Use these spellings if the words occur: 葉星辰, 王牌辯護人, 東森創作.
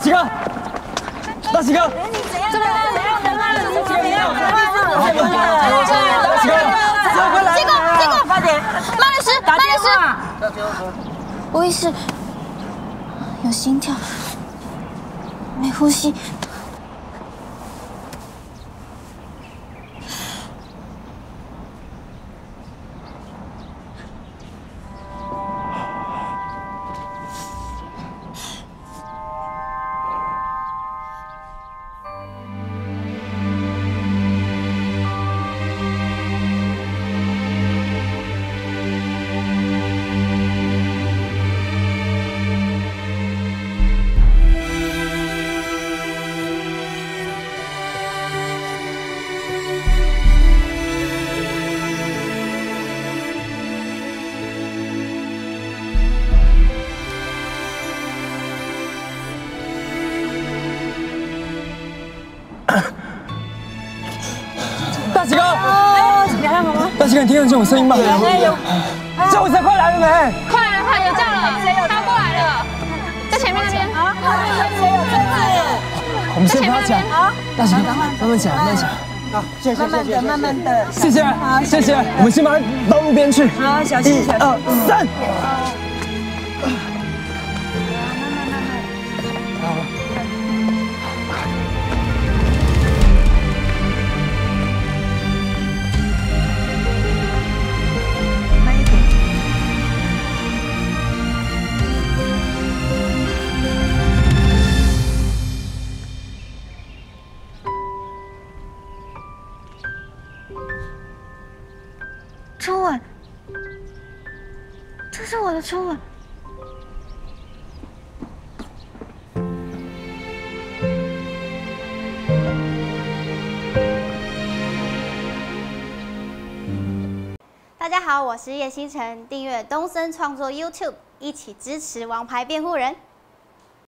七哥，大七哥，这边来了，这边来了，这边来了，大七哥，这个，快点，马律师，马律师，无意识，有心跳，没呼吸。 你听得见我声音吗？救护车快来了没？快了，快有叫了，他过来了，在前面那边。啊，我们先不要抢，大姐，慢慢抢。好，谢谢，慢慢等，谢谢，好，谢谢。我们先把它到路边去。好，小心，1、2、3。好了。 初吻，大家好，我是叶星辰，订阅东森创作 YouTube， 一起支持王牌辩护人。